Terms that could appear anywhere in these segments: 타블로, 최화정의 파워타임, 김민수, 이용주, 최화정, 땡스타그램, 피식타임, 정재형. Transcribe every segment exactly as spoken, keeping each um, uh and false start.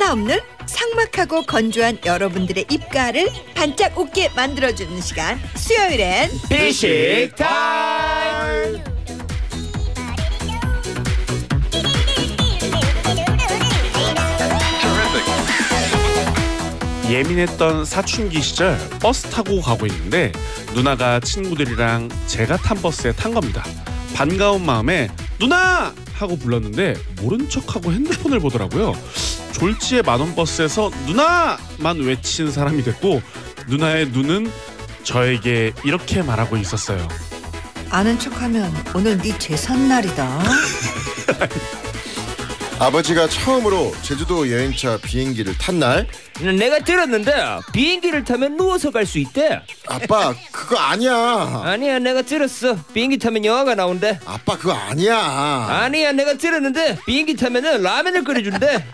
하나 없는 상막하고 건조한 여러분들의 입가를 반짝 웃게 만들어주는 시간, 수요일엔 피식타임. 예민했던 사춘기 시절 버스 타고 가고 있는데 누나가 친구들이랑 제가 탄 버스에 탄 겁니다. 반가운 마음에 누나! 하고 불렀는데 모른 척하고 핸드폰을 보더라고요. 졸지에 만원 버스에서 누나만 외친 사람이 됐고, 누나의 눈은 저에게 이렇게 말하고 있었어요. 아는 척하면 오늘 네 제삿날이다. 아버지가 처음으로 제주도 여행차 비행기를 탄 날, 내가 들었는데 비행기를 타면 누워서 갈 수 있대. 아빠 그거 아니야. 아니야, 내가 들었어. 비행기 타면 영화가 나온대. 아빠 그거 아니야. 아니야, 내가 들었는데 비행기 타면 라면을 끓여준대.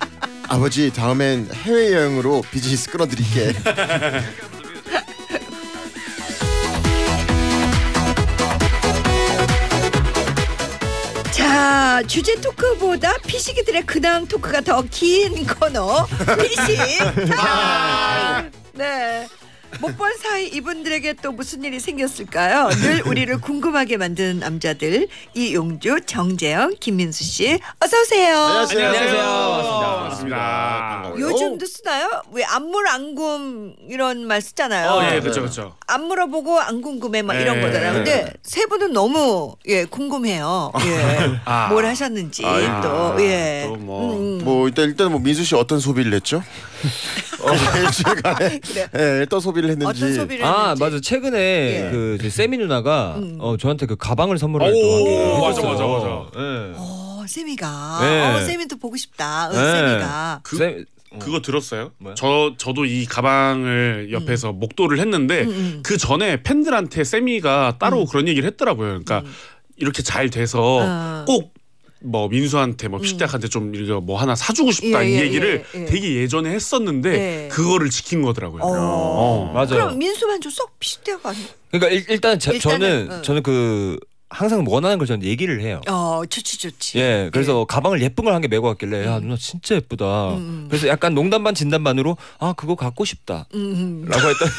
아버지 다음엔 해외여행으로 비즈니스 끌어드릴게. 자, 주제 토크보다 피식이들의 근황 토크가 더 긴 코너 피식타임. 네, 못 본 사이 이분들에게 또 무슨 일이 생겼을까요? 늘 우리를 궁금하게 만드는 남자들, 이용주, 정재형, 김민수 씨, 어서 오세요. 안녕하세요. 안녕하세요. 반갑습니다. 반갑습니다. 요즘도 쓰나요? 왜 안 물 안굼 이런 말 쓰잖아요. 어, 예, 그렇죠, 그렇죠. 안 물어보고 안 궁금해 막 이런 예, 거잖아요. 근데 세 분은 너무 예 궁금해요. 예, 아, 뭘 하셨는지. 아, 또 예. 또 뭐. 음. 뭐 일단 일단 뭐 민수 씨 어떤 소비를 했죠? 어, 일주일간에 그래. 예, 일단 소비를 했는지. 어떤 소비를 아, 했는지. 맞아. 최근에 예. 그 세미 누나가 음. 어, 저한테 그 가방을 선물을 했더니. 맞아, 맞아, 맞아. 예. 어, 세미가. 예. 어, 세미도 보고 싶다. 응, 예. 세미가. 그, 세... 그거 들었어요? 뭐야? 저 저도 이 가방을 옆에서 음. 목도를 했는데 음, 음. 그 전에 팬들한테 세미가 따로 음. 그런 얘기를 했더라고요. 그러니까 음. 이렇게 잘 돼서 아. 꼭 뭐 민수한테 뭐 피식탁한테 음. 좀 이거 뭐 하나 사주고 싶다 예, 이 얘기를 예, 예, 예. 되게 예전에 했었는데 예. 그거를 지킨 거더라고요. 어. 어. 맞아요. 그럼 민수만 줬어? 피식탁 아니야? 그러니까 일, 일단 자, 저는 어. 저는 그 항상 원하는 걸 저는 얘기를 해요. 어, 좋지 좋지. 예, 그래서 예. 가방을 예쁜 걸 한 개 메고 왔길래 야 누나 진짜 예쁘다. 음. 그래서 약간 농담 반 진담 반으로 아 그거 갖고 싶다. 음. 라고 했더니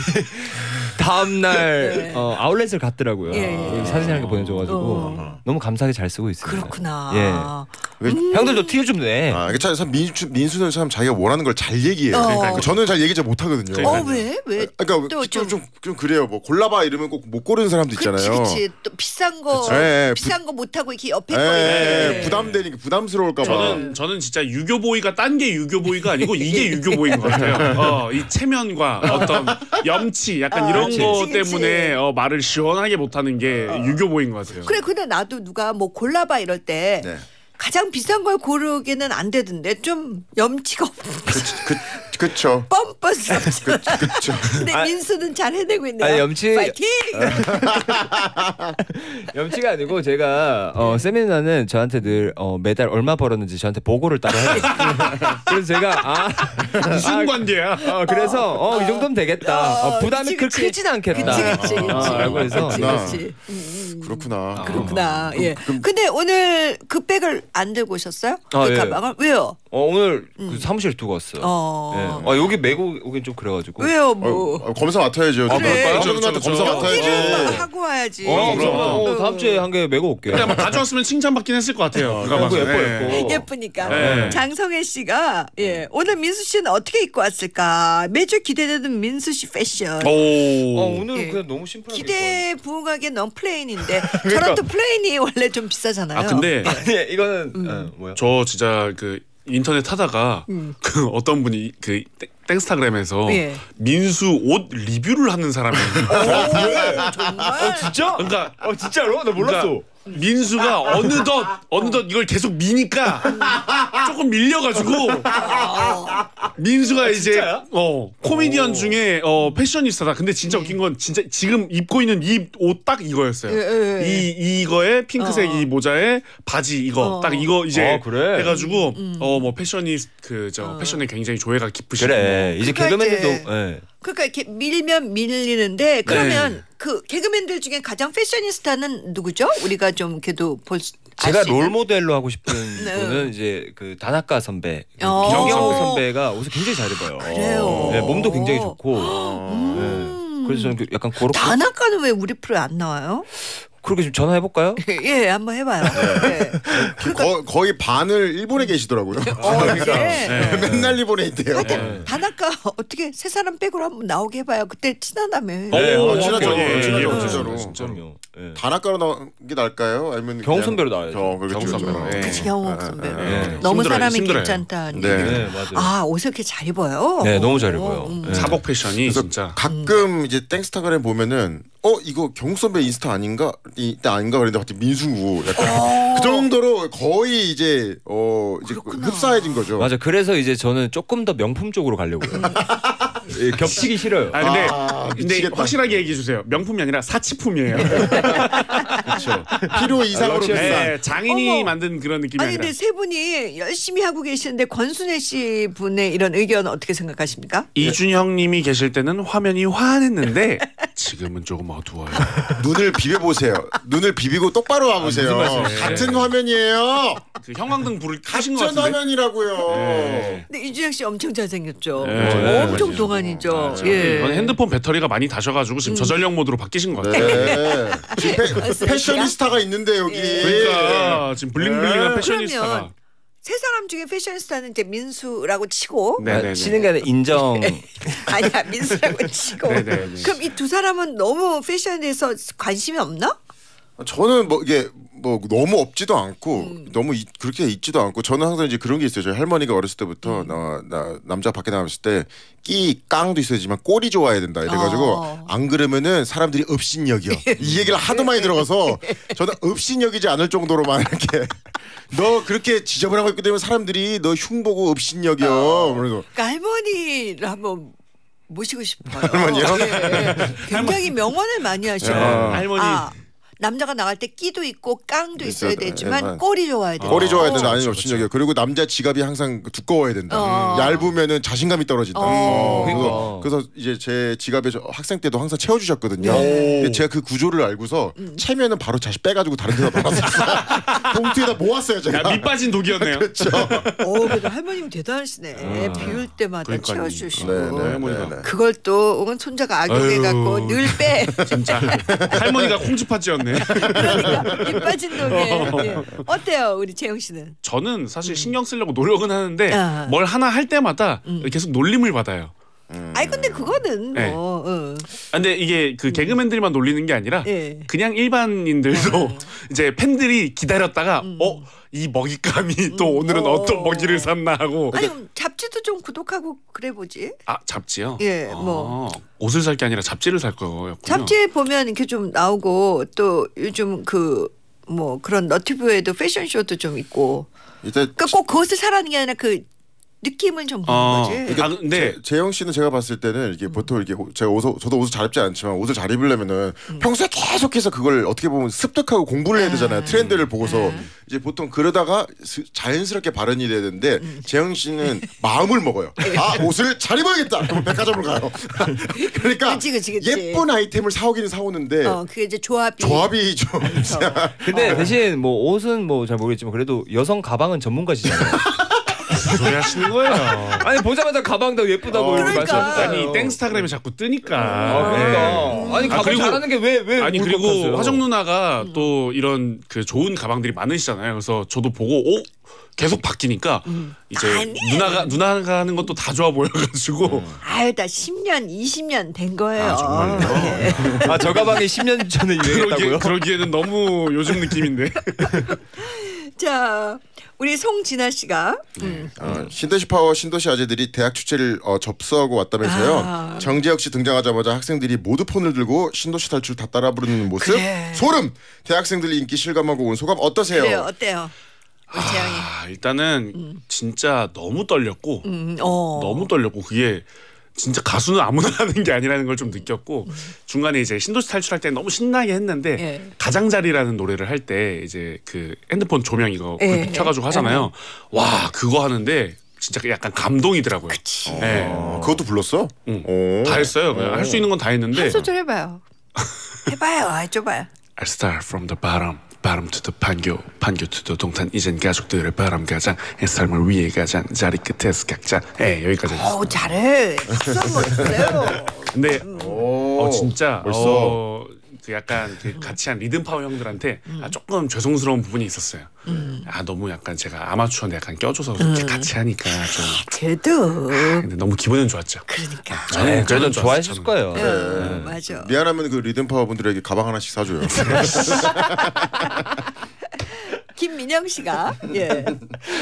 다음 날 예. 어, 아울렛을 갔더라고요. 예. 사진 한 개 보내줘가지고 어. 너무 감사하게 잘 쓰고 있어요. 그렇구나. 예. 음. 형들도 티 좀 내. 아, 이게 참 민수, 민수는 참 자기가 원하는 걸 잘 얘기해요. 어. 그러니까 저는 잘 얘기 잘 못하거든요. 어, 왜? 왜? 그러니까 좀 좀 좀 좀 그래요. 뭐 골라봐 이러면 꼭 못 고르는 사람도 그치, 있잖아요. 그렇지. 또 비싼 거. 예, 비싼 거 못 하고 이렇게 옆에 거에 부담되니까 부담스러울까 봐. 저는 저는 진짜 유교 보이가 딴 게 유교 보이가 아니고 이게 유교 보이인 것 같아요. 어, 이 체면과 어떤 염치 약간 어, 이런 그치, 거 그치. 때문에 어, 말을 시원하게 못 하는 게 어. 유교 보이인 것 같아요. 그래, 근데 나도 누가 뭐 골라봐 이럴 때. 네. 가장 비싼 걸 고르기는 안 되던데 좀 염치가 없는. 그쵸. 뻔뻔스. 그쵸. 근데 아, 민수는 잘 해내고 있네요. 아니, 염치. 파이팅. 염치가 아니고 제가 어, 세미나는 저한테 늘 어, 매달 얼마 벌었는지 저한테 보고를 따로 해요. 그래서 제가 아 무슨 관계야. 아, 어, 그래서 어, 어, 이 정도면 되겠다. 어, 어, 부담이 그렇게 크진 않겠다. 그렇지, 그렇지, 그렇지. 그렇구나. 그렇구나. 예. 그럼, 근데 오늘 그 백을 안 들고 오셨어요? 아, 예. 가방을? 왜요? 어, 오늘 음. 그 사무실 두고 왔어요. 어... 예. 아, 여기 메고 오긴 좀 그래가지고. 왜요? 뭐 아, 검사 맡아야죠. 아, 그래. 형들한테 검사 맡아야지. 하고 와야지. 어, 어, 그럼. 어, 다음 주에 한 개 메고 올게요. 근데 가져왔으면 칭찬받긴 했을 것 같아요. 예뻐, 예뻐. 예쁘니까. 네. 장성혜 씨가 예. 오늘 민수 씨는 어떻게 입고 왔을까? 매주 기대되는 민수 씨 패션. 오. 어, 오늘은 예. 그냥 너무 심플하게. 기대 부응하게 넌 플레인인데 그러니까. 저런 또 플레인이 원래 좀 비싸잖아요. 아, 근데 예, 이거는 음. 아, 뭐야? 저 진짜 그. 인터넷 하다가 음. 그 어떤 분이 그 땡스타그램에서 예. 민수 옷 리뷰를 하는 사람이 어, 정말? 어, 진짜? 그러니까 어, 진짜로? 나 몰랐어. 그러니까 민수가 어느덧 어느덧 이걸 계속 미니까 조금 밀려가지고 민수가 아, 이제 어, 코미디언 오. 중에 어, 패셔니스타다. 근데 진짜 네. 웃긴 건 진짜 지금 입고 있는 이 옷 딱 이거였어요. 예, 예, 예. 이 이거에 핑크색 어. 이 모자에 바지 이거 어. 딱 이거 이제 어, 그래. 해가지고 음. 어 뭐 패션이 그 저 어. 패션에 굉장히 조예가 깊으시고 그래 이제 개그맨들도. 예. 그러니까 이렇게 밀면 밀리는데 그러면 네. 그 개그맨들 중에 가장 패셔니스타는 누구죠? 우리가 좀 걔도 볼 수 제가 롤모델로 하고 싶은 네. 분은 이제 그 단학가 선배, 김경호 선배가 옷을 굉장히 잘 입어요. 그래요. 네, 몸도 굉장히 좋고. 음. 네. 그래서 저는 그 약간 그렇게. 단학가는 왜 우리 프로에 안 나와요? 그렇게 좀 전화해 볼까요? 예, 한번 해봐요. 네. 그러니까 거, 거의 반을 일본에 계시더라고요. 어, 그러니까 네. 네. 맨날 일본에 있대요. 하여튼 단학가 어떻게 세 사람 백으로 한번 나오게 해봐요. 그때 친하다며. 네, 어, 친하죠. 예, 친하죠, 진짜로. 진짜요. 단학가로 나온 게 나을까요? 아니면 경욱 선배로 나와야죠. 어, 경욱 선배. 그치, 경욱 선배. 너무 사람이 괜찮다. 네, 네, 맞아요. 아, 옷을 이렇게 잘 입어요. 네, 너무 잘 입어요. 사복 패션이 진짜. 가끔 이제 땡스타그램 보면은. 어 이거 경욱 선배 인스타 아닌가 이때 아닌가 그랬는데 갑자기 민수고 약간 그 정도로 거의 이제 어 이제 그렇구나. 흡사해진 거죠. 맞아. 그래서 이제 저는 조금 더 명품 쪽으로 가려고요. 예, 겹치기 싫어요. 아 근데, 아, 근데 확실하게 얘기해 주세요. 명품이 아니라 사치품이에요. 그렇죠. 필요 이상으로 비싼. 네, 장인이 어머. 만든 그런 느낌이 아니, 아니라. 근데 세 분이 열심히 하고 계시는데 권순애 씨 분의 이런 의견 어떻게 생각하십니까? 이준형님이 계실 때는 화면이 환했는데 지금은 조금 어두워요. 눈을 비벼 보세요. 눈을 비비고 똑바로 와 보세요. 아, 같은 화면이에요. 그 형광등 불을 켜신 것 같은데. 같은 화면이라고요. 네. 근데 이준형 씨 엄청 잘생겼죠. 네. 네. 엄청 동안. 이죠. 예. 핸드폰 배터리가 많이 다셔가지고 지금 음. 저전력 모드로 바뀌신 것 같아요. 네. 지금 패, 패셔니스타가 있는데 여기. 예. 그러니까 지금 블링블링한 예. 패셔니스타가. 세 사람 중에 패셔니스타는 이제 민수라고 치고 아, 치는 게 아니라 인정. 아니야 민수라고 치고. 네네네. 그럼 이 두 사람은 너무 패션에서 관심이 없나? 저는 뭐 이게 뭐 너무 없지도 않고 음. 너무 이, 그렇게 있지도 않고 저는 항상 이제 그런 게 있어요. 저희 할머니가 어렸을 때부터 음. 나, 나 남자 밖에 나갔을 때 끼 깡도 있어야지만 꼴이 좋아야 된다 이래가지고 어. 안 그러면은 사람들이 업신여기요. 이 얘기를 하도 많이 들어가서 저는 업신여기지 않을 정도로만 이렇게 너 그렇게 지저분하고 있기 때문에 사람들이 너 흉보고 업신여기요. 어. 그러니까 할머니를 한번 모시고 싶어요. 할머니요? 어, 예, 예. 굉장히 할머니. 명언을 많이 하셔요. 어. 할머니. 아. 남자가 나갈 때 끼도 있고 깡도 있어야, 있어야 되지만 예, 꼴이 좋아야 된다. 꼴이 좋아야 된다. 아니면 업신여기야. 그리고 남자 지갑이 항상 두꺼워야 된다. 어. 얇으면은 자신감이 떨어진다. 어. 어. 그래서, 그래서 이제 제 지갑에 학생 때도 항상 채워주셨거든요. 근데 제가 그 구조를 알고서 음. 채면은 바로 다시 빼가지고 다른 데다 넣었어요. 봉투에다 모았어요 제가. 밑 빠진 독이었네요. 그렇죠. 어, 그래도 할머님 대단하시네. 음. 비울 때마다 그러니까. 채워주시고. 네, 네, 네, 네. 그걸 또 손자가 악용해갖고 늘 빼. 진짜. 할머니가 콩쥐팥쥐였네. 그러니까 입 빠진 독에 예. 어때요 우리 재영 씨는? 저는 사실 신경 쓰려고 노력은 하는데 아. 뭘 하나 할 때마다 음. 계속 놀림을 받아요. 음. 아니 근데 그거는 네. 뭐. 어. 근데 이게 그 개그맨들만 놀리는 게 아니라 예. 그냥 일반인들도 어. 이제 팬들이 기다렸다가 음. 어? 이 먹잇감이 음. 또 오늘은 오. 어떤 먹이를 샀나 하고. 아니 그럼 잡지도 좀 구독하고 그래 보지. 아 잡지요? 예. 아, 뭐 옷을 살 게 아니라 잡지를 살 거였군요. 잡지에 보면 이렇게 좀 나오고 또 요즘 그 뭐 그런 너튜브에도 패션쇼도 좀 있고. 그러니까 꼭 그것을 사라는 게 아니라 그. 느낌은 좀 보는 어, 거지. 그러니까 아, 근데 재영 씨는 제가 봤을 때는 이게 음. 보통 이렇게 제가 옷 저도 옷을 잘 입지 않지만 옷을 잘 입으려면은 음. 평소에 계속해서 그걸 어떻게 보면 습득하고 공부를 해야 되잖아요. 음. 트렌드를 보고서 음. 이제 보통 그러다가 자연스럽게 발현이 돼야 되는데 음. 재영 씨는 마음을 먹어요. 아 옷을 잘 입어야겠다. 그럼 백화점을 가요. 그러니까 그치, 그치, 그치. 예쁜 아이템을 사오기는 사오는데 어, 그게 이제 조합이 조합이 좀. 근데 어. 대신 뭐 옷은 뭐 잘 모르겠지만 그래도 여성 가방은 전문가시잖아요. 소리 하시는 거예요. 아니 보자마자 가방 다 예쁘다고 어, 그러니까. 말씀하셨잖아요. 아니 땡스타그램이 자꾸 뜨니까. 아, 그러니까. 네. 아니 가방 아, 그리고, 잘하는 게 왜 왜 아니 그리고 같았어요. 화정 누나가 음. 또 이런 그 좋은 가방들이 많으시잖아요. 그래서 저도 보고 오 계속 바뀌니까 음. 이제 아니에요. 누나가 누나가 하는 것도 다 좋아 보여가지고. 음. 아유 나 십 년 이십 년 된 거예요. 아 정말요? 아 저 가방이 십 년 전에 유행했다고요? 그러기에, 그러기에는 너무 요즘 느낌인데. 자 우리 송진아 씨가 음. 아, 신도시 파워 신도시 아재들이 대학 축제를 어, 접수하고 왔다면서요. 아. 정재혁 씨 등장하자마자 학생들이 모두 폰을 들고 신도시 탈출 다 따라 부르는 모습 그래. 소름. 대학생들이 인기 실감하고 온 소감 어떠세요? 그래요 어때요? 우리 재영이. 아, 일단은 음. 진짜 너무 떨렸고 음, 어. 너무 떨렸고 그게 진짜 가수는 아무나 하는 게 아니라는 걸 좀 느꼈고 중간에 이제 신도시 탈출할 때 너무 신나게 했는데 예. 가장자리라는 노래를 할 때 이제 그 핸드폰 조명 이거 예. 켜가지고 하잖아요. 예. 와 그거 하는데 진짜 약간 감동이더라고요. 그치. 예. 아, 그것도 불렀어? 응. 오. 다 했어요. 할 수 있는 건 다 했는데. 한 소절 해봐요. 해봐요. 해줘봐요. I start from the bottom. 바람 투더 판교, 판교 투더 동탄. 이젠 가족들의 바람가장, 삶을 위해 가장, 자리 끝에서 각자. 예, 여기까지 했어요. 오, 잘해. 멋있어요. 근데 오, 어, 진짜 벌써 어, 그 약간 그 같이 한 리듬 파워 형들한테 음. 아, 조금 죄송스러운 부분이 있었어요. 음. 아, 너무 약간 제가 아마추어인데 약간 껴줘서 음. 같이 하니까 좀. 저도. 아, 근데 너무 기분은 좋았죠. 그러니까. 아, 저는, 네, 저는 좋아하실 거예요. 네. 네. 맞아. 미안하면 그 리듬 파워 분들에게 가방 하나씩 사줘요. 김민영 씨가 예.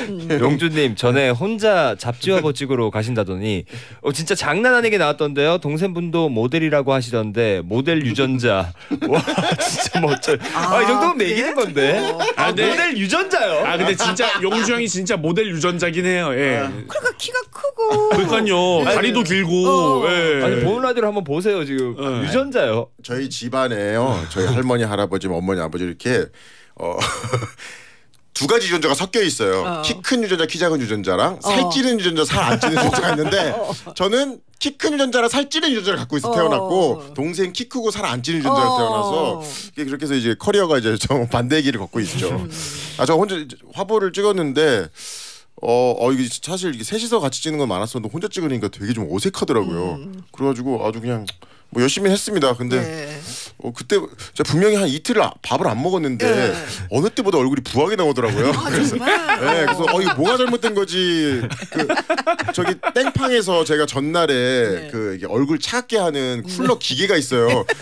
음. 용주님 전에 혼자 잡지와 버찍으로 가신다더니 어, 진짜 장난 아니게 나왔던데요. 동생분도 모델이라고 하시던데 모델 유전자. 와 진짜 멋져. 아, 아, 이 정도면 매기는 그래? 건데. 아, 아, 네. 모델 유전자요. 아 근데 진짜 용주 형이 진짜 모델 유전자긴 해요. 예. 아, 그러니까 키가 크고. 그러니까요. 다리도 길고. 어. 예. 아니 보는 라디오를 한번 보세요 지금. 예. 유전자요. 저희 집안에요. 저희 할머니 할아버지 어머니 아버지 이렇게 어. 두 가지 유전자가 섞여 있어요. 어. 키 큰 유전자, 키 작은 유전자랑 어. 살 찌는 유전자, 살 안 찌는 유전자가 있는데 어. 저는 키 큰 유전자랑 살 찌는 유전자를 갖고 있어 태어났고 동생 키 크고 살 안 찌는 유전자를 어. 태어나서 그렇게 해서 이제 커리어가 이제 좀 반대의 길을 걷고 있죠. 아, 저 혼자 화보를 찍었는데 어, 어 이게 사실 이게 셋이서 같이 찍는 건 많았었는데 혼자 찍으니까 되게 좀 어색하더라고요. 음. 그래가지고 아주 그냥 뭐 열심히 했습니다. 근데 네. 어, 그때 제가 분명히 한 이틀 밥을 안 먹었는데 네. 어느 때보다 얼굴이 부하게 나오더라고요. 아, 그래서, 네, 그래서 어, 이거 뭐가 잘못된 거지. 그, 저기 땡팡에서 제가 전날에 네. 그 이게 얼굴 차갑게 하는 쿨러 기계가 있어요. 그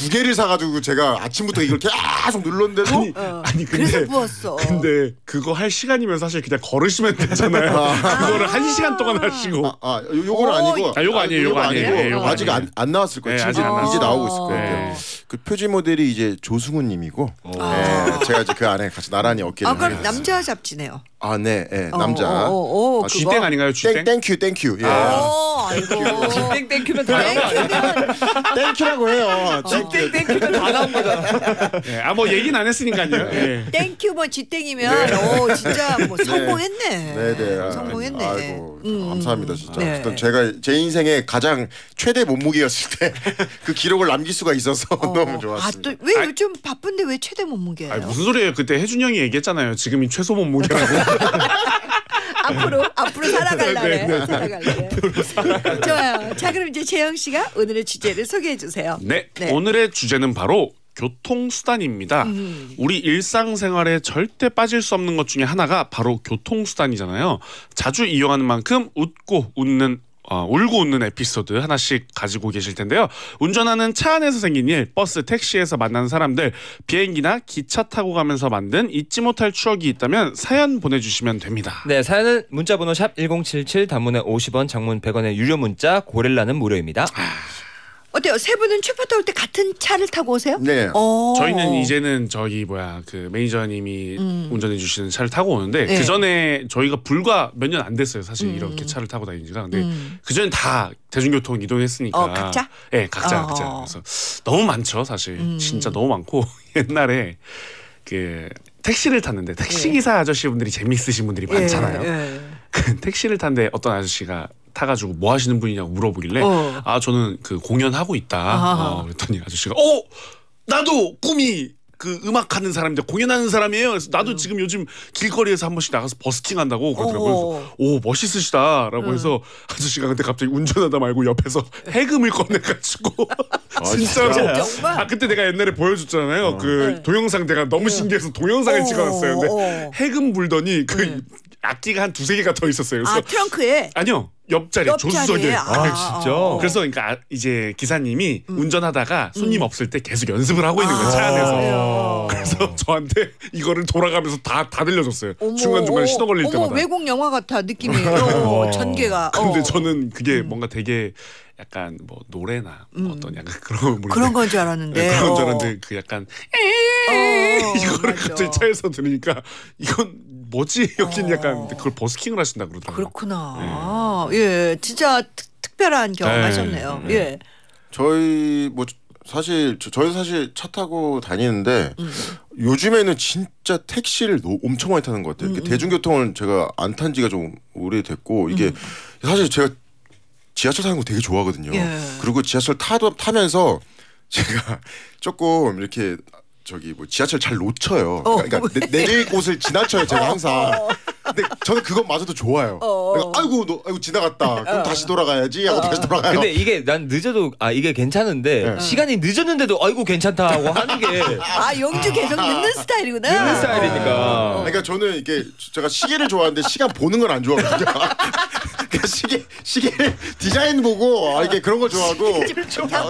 두 개를 사가지고 제가 아침부터 이걸 계속 아 눌렀는데도 아니, 어. 아니 근데 부었어. 근데 그거 할 시간이면 사실 그냥 걸으시면 되잖아요. 아. 그거를 한 시간 동안 하시고. 아, 아 요, 요거는 아니고. 아, 요거 아니에요. 요거 아니에요. 아직 안, 안 나왔을 거예요. 네. 이제, 아 이제 나오고 있을 거예요. 네. 그 표지 모델이 이제 조승우님이고, 네, 제가 이제 그 안에 같이 나란히 어깨를. 아 그럼 남자 잡지네요. 아 네, 네. 어, 남자. 어, 어, 어, 아, 쥐땡 아닌가요? 쥐땡. 땡큐 땡큐. 예. 아, 아이고. 쥐땡 땡큐면 다 나옵니다. 땡큐라고 해요. 쥐땡 땡큐면 다 나옵니다. 네, 아 뭐 얘기는 안 했으니까요. 네. 땡큐 뭐 쥐땡이면 네. 오 진짜 뭐 성공했네. 네네. 네. 성공했네. 아이고 음. 감사합니다 진짜. 네. 일단 제가 제 인생의 가장 최대 몸무게였을 때. 그 기록을 남길 수가 있어서 어. 너무 좋았습니다. 아, 또 왜 요즘 바쁜데 왜 최대 몸무게예요? 아니, 무슨 소리예요? 그때 혜준이 형이 얘기했잖아요. 지금이 최소 몸무게라고. 앞으로 앞으로 살아갈래. 네, 살아갈래. 네. 좋아요. 자 그럼 이제 재형 씨가 오늘의 주제를 소개해 주세요. 네, 네. 오늘의 주제는 바로 교통수단입니다. 음. 우리 일상생활에 절대 빠질 수 없는 것 중에 하나가 바로 교통수단이잖아요. 자주 이용하는 만큼 웃고 웃는 어, 울고 웃는 에피소드 하나씩 가지고 계실 텐데요. 운전하는 차 안에서 생긴 일, 버스, 택시에서 만난 사람들, 비행기나 기차 타고 가면서 만든 잊지 못할 추억이 있다면 사연 보내주시면 됩니다. 네, 사연은 문자번호 샵 일공칠칠, 단문에 오십 원, 장문 백 원의 유료 문자, 고릴라는 무료입니다. 아... 어때요? 세 분은 출파 타올 때 같은 차를 타고 오세요? 네. 저희는 이제는 저희 뭐야 그 매니저님이 음. 운전해 주시는 차를 타고 오는데 네. 그 전에 저희가 불과 몇 년 안 됐어요 사실 음. 이렇게 차를 타고 다니는지가. 근데 음. 그 전에 다 대중교통 이동했으니까. 어, 각자? 네, 각자 어. 각자. 그래서 너무 많죠 사실. 음. 진짜 너무 많고 옛날에 그 택시를 탔는데 택시 기사 네. 아저씨분들이 재미있으신 분들이 네. 많잖아요. 네. 택시를 탔는데 어떤 아저씨가 타가지고 뭐 하시는 분이냐고 물어보길래 어. 아 저는 그 공연하고 있다 어, 그랬더니 아저씨가 어 나도 꿈이 그 음악하는 사람인데 공연하는 사람이에요. 그래서 나도 음. 지금 요즘 길거리에서 한 번씩 나가서 버스킹한다고 그러더라고요. 그래서 오 멋있으시다라고 음. 해서 아저씨가 근데 갑자기 운전하다 말고 옆에서 해금을 꺼내가지고 아, 진짜로 정말? 아 그때 내가 옛날에 보여줬잖아요. 어. 그 네. 동영상 내가 너무 신기해서 동영상을 어. 찍어놨어요. 근데 해금 불더니 그 네. 악기가 한 두세 개가 더 있었어요. 그래서 아 트렁크에? 아니요. 옆자리, 옆자리 조수석에. 아, 아 진짜. 그래서 그러니까 이제 기사님이 음. 운전하다가 손님 음. 없을 때 계속 연습을 하고 있는 거예요 차 안에서. 아 그래서 저한테 이거를 돌아가면서 다 다 들려줬어요. 어머, 중간 중간 신호 걸릴 어머, 때마다. 외국 영화 같아 느낌이. 어, 전개가. 근데 어. 저는 그게 음. 뭔가 되게 약간 뭐 노래나 음. 어떤 약간 그런 그런 건 줄 알았는데. 네, 그런 줄 알았는데 어. 그 약간 어, 이거를 맞아. 갑자기 차에서 들으니까 이건. 뭐지? 여긴 어... 약간 그걸 버스킹을 하신다 그러더라고요. 그렇구나. 네. 예, 진짜 특, 특별한 경험하셨네요. 네. 예. 저희 뭐 사실 저희 사실 차 타고 다니는데 음. 요즘에는 진짜 택시를 엄청 많이 타는 것 같아요. 음. 대중교통을 제가 안 탄 지가 좀 오래됐고 이게 음. 사실 제가 지하철 타는 거 되게 좋아하거든요. 예. 그리고 지하철 타도 타면서 제가 조금 이렇게 저기 뭐 지하철 잘 놓쳐요. 어, 그러니까 왜? 내릴 곳을 지나쳐요 제가 항상. 어, 어. 근데 저는 그것마저도 좋아요. 어, 어. 아이고, 너, 아이고 지나갔다. 그럼 어. 다시 돌아가야지 하고 어. 다시 돌아가요. 근데 이게 난 늦어도 아 이게 괜찮은데 네. 시간이 늦었는데도 아이고 괜찮다 하고 하는 게. 아 용주 계속 늦는 스타일이구나. 늦는 스타일이니까. 어. 그러니까 저는 이게 제가 시계를 좋아하는데 시간 보는 건 안 좋아하거든요. 그러니까 시계 시계 디자인 보고 아 이게 그런 거 좋아하고.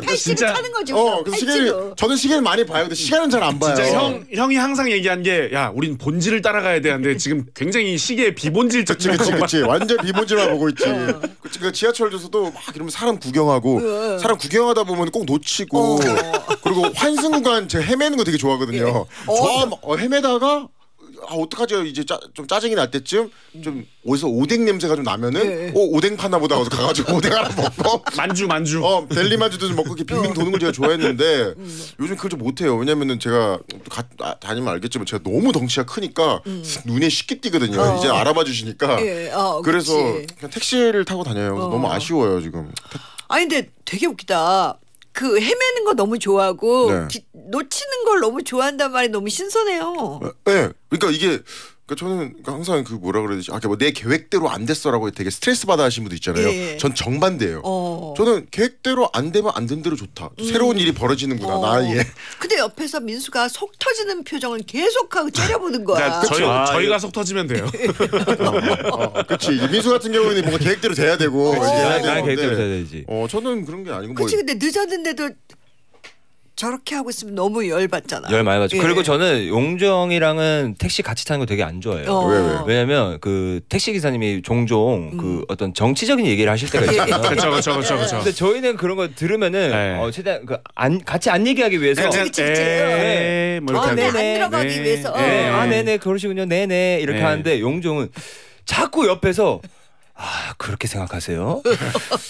팔씨를 하는 거죠. 어, 그래서 시계 저는 시계를 많이 봐요. 근데 시간은 잘 안 봐요. 진짜 형 형이 항상 얘기한 게 야 우린 본질을 따라가야 되는데 지금 굉장히 시계의 비본질적. 그치 그치 그치. 완전 비본질만 보고 있지. 어. 그 지하철에서도 막 이러면 사람 구경하고 으어. 사람 구경하다 보면 꼭 놓치고 어. 그리고 환승 구간 제가 헤매는 거 되게 좋아하거든요. 예. 어. 저 헤매다가 아 어떡하죠 이제 짜, 좀 짜증이 날 때쯤 좀 어디서 오뎅 냄새가 좀 나면은 예, 예. 어, 오뎅 파나 보다 가서 가가지고 오뎅 하나 먹고 만주 만주 어 델리 만주도 좀 먹고 이렇게 빙빙 도는 걸 제가 좋아했는데 음. 요즘 그걸 좀 못해요. 왜냐면은 제가 가, 아, 다니면 알겠지만 제가 너무 덩치가 크니까 음. 눈에 쉽게 띄거든요. 어. 이제 알아봐 주시니까 예, 어, 그래서 그냥 택시를 타고 다녀요. 그래서 어. 너무 아쉬워요 지금. 아니 근데 되게 웃기다. 그 헤매는 거 너무 좋아하고 네. 기, 놓치는 걸 너무 좋아한단 말이 너무 신선해요. 네, 그러니까 이게 그러니까 저는 항상 그 뭐라 그래야 되지? 아, 뭐 내 계획대로 안 됐어라고 되게 스트레스 받아 하시는 분도 있잖아요. 예. 전 정반대예요. 어. 저는 계획대로 안 되면 안 된 대로 좋다. 음. 새로운 일이 벌어지는구나. 어. 나 예. 근데 옆에서 민수가 속 터지는 표정을 계속하고 째려보는 거야. 저희, 아, 저희가 예. 속 터지면 돼요. 어, 어, 그렇지. 민수 같은 경우는 뭔가 계획대로 돼야 되고. 그치, 돼야 나 계획대로 돼야 되지. 어, 저는 그런 게 아니고. 그렇지. 뭐, 근데 늦었는데도. 저렇게 하고 있으면 너무 열받잖아. 열 많이 받죠. 예. 그리고 저는 용정이랑은 택시 같이 타는 거 되게 안 좋아해요. 어. 왜, 왜? 왜냐면 그 택시 기사님이 종종 음. 그 어떤 정치적인 얘기를 하실 때가 있잖아요. 그렇죠, 그렇죠, 그렇죠. 근데 저희는 그런 거 들으면은 어, 최대한 그 안 같이 안 얘기하기 위해서. 그치, 그치, 그치. 네, 뭐 이렇게 아, 네네. 안 들어가기 네. 위해서. 네. 아, 네네 그러시군요. 네네 이렇게 네. 하는데 용종은 자꾸 옆에서. 아 그렇게 생각하세요?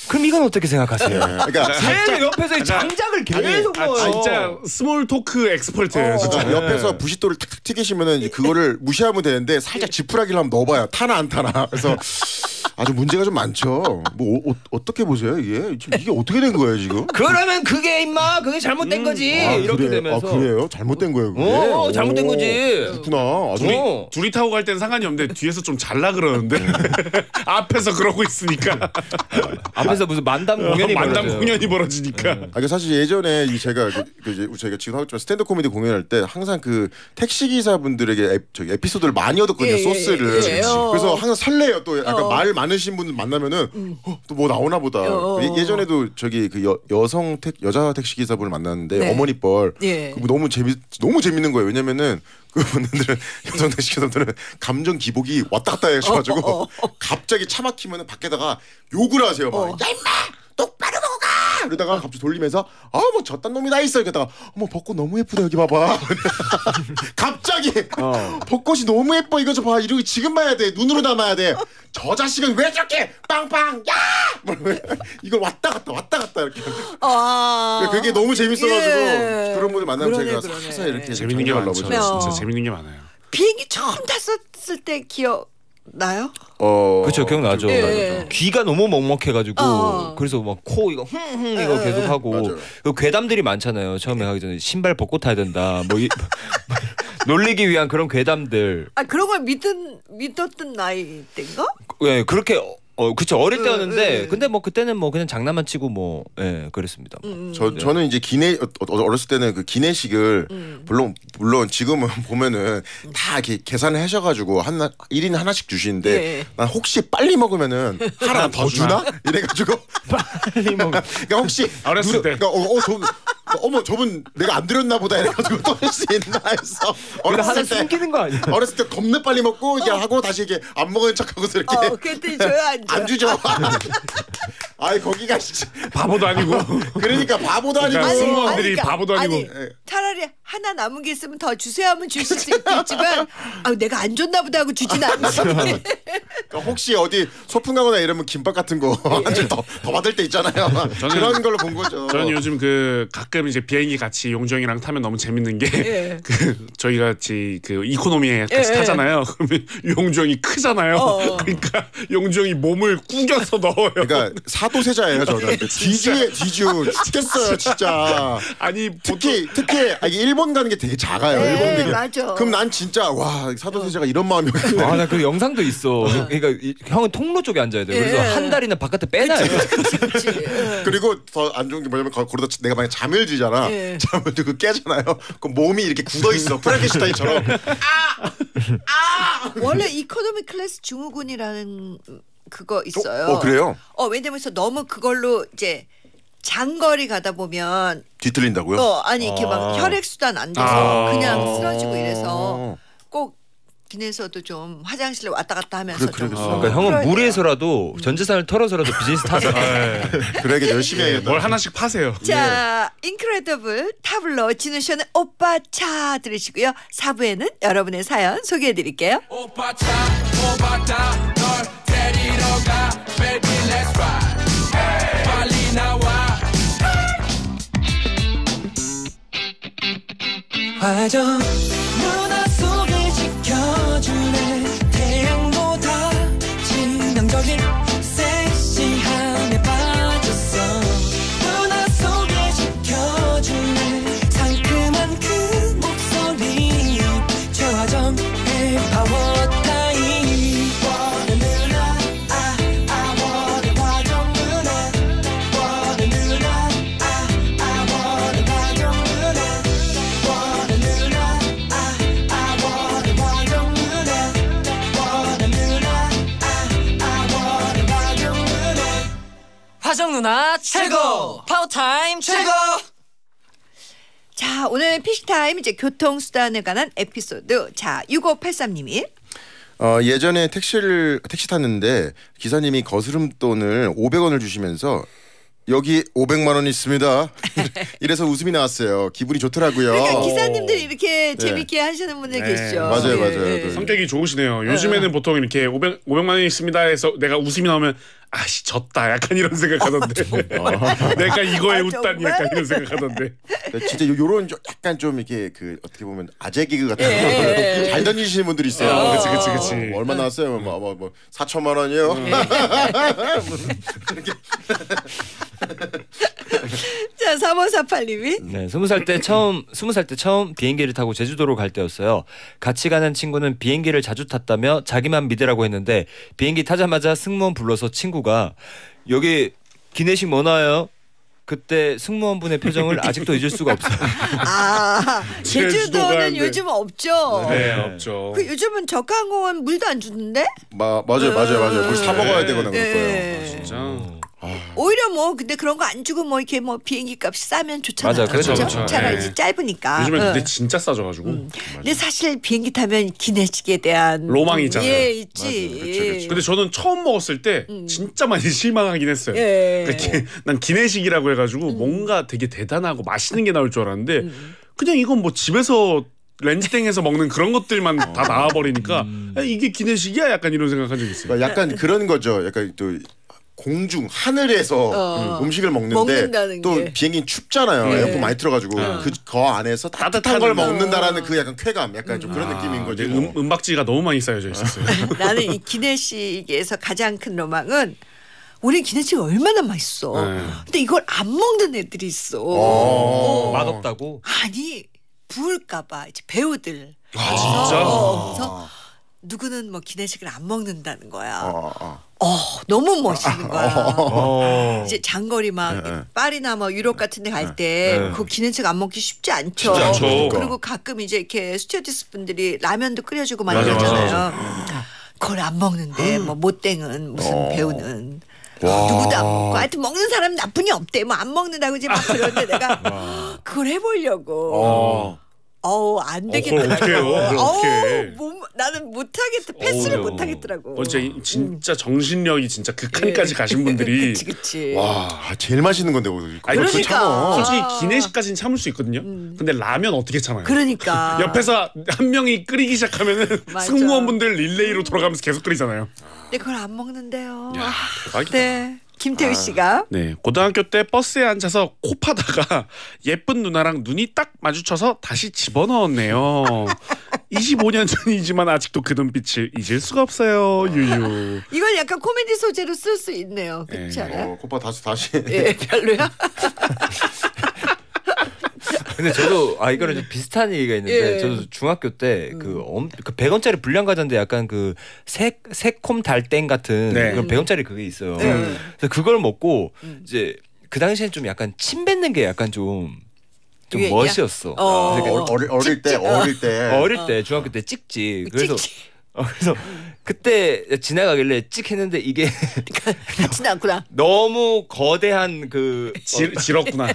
그럼 이건 어떻게 생각하세요? 그러니까 살짝 옆에서 이 장작을 계속 넣어요. 아, 진짜 스몰 토크 엑스퍼트예요. 어, 옆에서 부싯돌을 탁탁 튀기시면은 그거를 무시하면 되는데 살짝 지푸라기를 한번 넣어봐요. 타나 안 타나. 그래서 아주 문제가 좀 많죠. 뭐 어, 어떻게 보세요 이게? 지금 이게 어떻게 된 거예요 지금? 그러면 그게 임마 그게 잘못된 음, 거지. 아, 이렇게 그래. 되면서. 아 그래요? 잘못된 거예요 그게? 어, 잘못된 거지. 그렇구나. 둘이, 어. 둘이 타고 갈 때는 상관이 없는데 뒤에서 좀 잘라 그러는데 앞에 앞에서 그러고 있으니까 앞에서 무슨 만담 공연이 만담 벌어져요. 공연이 벌어지니까. 음. 아, 사실 예전에 이 제가 그, 그 이제 제가 지금 하고 있지만 스탠드 코미디 공연할 때 항상 그 택시 기사분들에게 에, 저기 에피소드를 많이 얻었거든요. 예, 소스를. 예, 예. 그래서 항상 설레요. 또 약간 어. 말 많으신 분들 만나면은 음. 또 뭐 나오나 보다. 어. 예, 예전에도 저기 그 여, 여성 택 여자 택시 기사분을 만났는데 네. 어머니 뻘 예. 그 너무 재미 너무 재밌는 거예요. 왜냐면은 그분들은 여성 택시 기사분들은 감정 기복이 왔다 갔다 해가지고 어, 어, 어. 갑자기 차 막히면 밖에다가 욕을 하세요. 막 어. 야 임마 똑바로 보고 가! 이러다가 갑자기 돌리면서 아 뭐 저딴 놈이 다 있어. 이러다가 어머 벚꽃 너무 예쁘다 여기 봐봐. 갑자기 어. 벚꽃이 너무 예뻐 이거 좀 봐. 이러고 지금 봐야 돼. 눈으로 담아야 돼. 저 자식은 왜 저렇게 빵빵 야! 이걸 왔다 갔다 왔다 갔다 이렇게. 아 그게 너무 재밌어가지고 예. 그런 분들 만나면 그러네, 제가 사사 이렇게 재밌는 게 많죠. 진짜 재밌는 게 많아요. 비행기 처음 탔었을 때 기억 나요? 어 그렇죠 기억나죠. 예, 예. 귀가 너무 먹먹해가지고 어. 그래서 막 코 이거 흥흥 이거 계속 하고 그 괴담들이 많잖아요. 처음에 하기 전에 신발 벗고 타야 된다 뭐 이, 놀리기 위한 그런 괴담들. 아 그런 걸 믿은 믿었던 나이 때인가? 예 그렇게. 어 그렇죠 어릴 때였는데 음, 근데 뭐 그때는 뭐 그냥 장난만 치고 뭐 예 그랬습니다. 음, 저 네. 저는 이제 기내 어렸을 때는 그 기내식을 음. 물론 물론 지금은 보면은 다 이렇게 계산을 하셔가지고 한 일 인 하나씩 주시는데 네. 난 혹시 빨리 먹으면은 하나 더 주나 이래가지고 빨리 먹. 그러니까 혹시 어렸을 누, 때. 그러니까 어, 어, 저, 어머 저분 내가 안 드렸나 보다 이래가지고 또 할 수 있나 해서 어렸을 때 숨기는 거 아니야? 어렸을 때 겁나 빨리 먹고 이게 어. 하고 다시 이게 안 먹은 척하고서 이렇게 어, 그랬더니 줘야 안, 안 주죠. 아이 거기가 바보도 아니고 그러니까 바보도 아니고 승무원들이 그러니까, 바보도 아니고 아니, 차라리 하나 남은 게 있으면 더 주세요 하면 주실 수 있겠지만 아 내가 안 줬나 보다 하고 주진 않지. 그러니까 혹시 어디 소풍 가거나 이러면 김밥 같은 거 한 줄 더 더 받을 때 있잖아요. 저는, 그런 걸로 본 거죠. 저는 요즘 그 가끔 이제 비행기 같이 용정이랑 타면 너무 재밌는 게 그 저희 같이 그 이코노미에 같이 예. 타잖아요. 그러면 용정이 크잖아요. 어. 그러니까 용정이 몸을 구겨서 넣어요. 그러니까 사도세자예요 저는. 뒤지에 뒤지우 죽겠어요 진짜. 아니 특히 특히 아니 일본 일본 가는 게 되게 작아요. 네, 일본 되게. 맞아. 그럼 난 진짜 와 사도세자가 이런 마음이었는데. 아, 나 그 영상도 있어. 그러니까 이, 형은 통로 쪽에 앉아야 돼. 그래서 예. 한 다리는 바깥에 빼놔요. 그치, 그치, 그치. 그리고 더 안 좋은 게 뭐냐면 그러다 내가 만약 잠을 지잖아. 예. 잠을 들고 깨잖아요. 그럼 몸이 이렇게 굳어 있어. 프랑켄슈타인처럼. 아! 아! 원래 이코노미 클래스 증후군이라는 그거 있어요. 어, 어 그래요? 어 왜냐면 너무 그걸로 이제 장거리 가다 보면 뒤틀린다고요? 어 아니 이렇게 아 막 혈액 수단 안 돼서 아 그냥 쓰러지고 이래서 꼭 기내에서도 좀 화장실에 왔다 갔다 하면서 그래, 좀 아 그러니까 형은 무리해서라도 전 재산을 털어서라도 비즈니스 타세요. 그래야겠 열심히 해야겠다. 뭘 하나씩 파세요. 자, 인크레더블 타블로 진우션의 오빠 차 들으시고요. 사 부에는 여러분의 사연 소개해드릴게요. 오빠 차 오빠 차 널 데리러 가 baby let's ride hey. 빨리 나와 화정 누나 속에 지켜주네 태양보다 진동적인 섹시함에 빠졌어 누나 속에 지켜주네 상큼한 그 목소리 저화정의 파워타임 원해 누나 아, 아 원해 화정 누나 원해 누나 아, 아 원해 화정 누나 화정 누나 최고! 파워타임 최고! 자 오늘 피식타임 이제 교통수단에 관한 에피소드 자 육오팔삼님이 어, 예전에 택시를 택시 탔는데 기사님이 거스름돈을 오백 원을 주시면서 여기 오백만 원 있습니다. 이래서 웃음이 나왔어요. 기분이 좋더라고요. 그러니까 기사님들이 이렇게 네. 재밌게 하시는 분들 네. 계시죠. 맞아요. 네. 맞아요. 네. 성격이 좋으시네요. 요즘에는 어. 보통 이렇게 오백, 오백만 원 있습니다 해서 내가 웃음이 나오면 아씨 졌다 약간 이런 생각하던데 어, 어. 내가 이거에 아, 웃다니 약간 이런 생각하던데 진짜 요런 약간 좀 이렇게 그 어떻게 보면 아재 개그 같은 예. 잘 던지시는 분들이 있어요. 어. 그치 그치 그치 어, 얼마 나왔어요? 뭐, 뭐, 뭐 사천만 원이요? 음. 자 삼오사팔님이 네, 스무 살 때 처음 스무 살 때 처음 비행기를 타고 제주도로 갈 때였어요. 같이 가는 친구는 비행기를 자주 탔다며 자기만 믿으라고 했는데 비행기 타자마자 승무원 불러서 친구가 여기 기내식 뭐 나와요? 그때 승무원분의 표정을 아직도 잊을 수가 없어요. 아 제주도는 요즘 없죠. 네, 네. 없죠. 그 요즘은 저가항공은 물도 안 주는데? 마, 맞아요, 음. 맞아요, 맞아요. 물 사 먹어야 되거나 네. 그럴 거예요. 아, 진짜. 음. 오히려 뭐 근데 그런 거 안 주고 뭐 이렇게 뭐 비행기 값이 싸면 좋잖아요. 맞아, 그렇죠, 그렇죠. 차라리 네. 짧으니까. 요즘에 응. 근데 진짜 싸져가지고. 응. 근데 사실 비행기 타면 기내식에 대한 로망이 있잖아요. 예, 있지. 맞아, 그렇죠, 그렇죠. 근데 저는 처음 먹었을 때 음. 진짜 많이 실망하긴 했어요. 예. 그러니까 난 기내식이라고 해가지고 음. 뭔가 되게 대단하고 맛있는 게 나올 줄 알았는데 음. 그냥 이건 뭐 집에서. 렌즈땡에서 먹는 그런 것들만 다 나와버리니까 음. 이게 기내식이야? 약간 이런 생각한 적이 있어요. 약간 그런 거죠. 약간 또 공중 하늘에서 어. 음식을 먹는데 또 게. 비행기는 춥잖아요. 네. 에어컨 많이 틀어가지고 어. 그, 그 안에서 따뜻한 걸 먹는다라는 어. 그 약간 쾌감, 약간 음. 좀 그런 아. 느낌인 거죠. 음, 은박지가 너무 많이 쌓여져 있었어요. 나는 이 기내식에서 가장 큰 로망은 우리 기내식 얼마나 맛있어. 네. 근데 이걸 안 먹는 애들이 있어. 어. 맛없다고? 아니. 부을까봐 이제 배우들. 아 진짜? 어, 그래서 누구는 뭐 기내식을 안 먹는다는 거야. 어, 어. 어 너무 멋있는 거야. 어. 이제 장거리 막 네. 파리나 뭐 유럽 같은 데 갈 때 그 네. 기내식 안 먹기 쉽지 않죠. 쉽지 않죠. 그러니까. 그리고 가끔 이제 이렇게 스튜어디스 분들이 라면도 끓여주고 많이 하잖아요. 그걸 안 먹는데 뭐 못땡은 무슨 어. 배우는. 어, 누구도 안 먹고 하여튼 먹는 사람은 나뿐이 없대 뭐 안 먹는다고 이제 막 그러는데 내가 와. 그걸 해보려고 어. 어우 안 되겠더라고. 어우 몸 나는 못하겠다. 패스를 오, 못하겠더라고. 어, 진짜, 진짜 정신력이 진짜 극한까지 네. 가신 분들이. 그치, 그치. 와 제일 맛있는 건데. 아니, 그러니까. 참아. 솔직히 기내식까지는 참을 수 있거든요. 음. 근데 라면 어떻게 참아요? 그러니까. 옆에서 한 명이 끓이기 시작하면은 승무원분들 릴레이로 돌아가면서 계속 끓이잖아요. 근데 그걸 안 먹는데요. 야, 대박이다. 네. 김태우 아, 씨가 네 고등학교 때 버스에 앉아서 코 파다가 예쁜 누나랑 눈이 딱 마주쳐서 다시 집어넣었네요. 이십오 년 전이지만 아직도 그 눈빛을 잊을 수가 없어요. 유유. 이건 약간 코미디 소재로 쓸 수 있네요. 그렇지 않아요? 어, 코파 다시 다시. 예 별로야. 근데 저도 아 이거는 좀 비슷한 얘기가 있는데 예. 저도 중학교 때 그 음. 그 백 원짜리 불량 과자인데 약간 그 새, 새콤 달땡 같은 네. 그런 백 원짜리 그게 있어요. 네. 그래서 그걸 먹고 음. 이제 그 당시엔 좀 약간 침 뱉는 게 약간 좀 좀 멋이었어. 어. 어릴, 어릴 때, 어릴 때, 어릴 때 중학교 때 찍지. 그래서 어, 그래서 그때 지나가길래 찍했는데 이게 같진 않구나. 너무 거대한 그 질, 질었구나.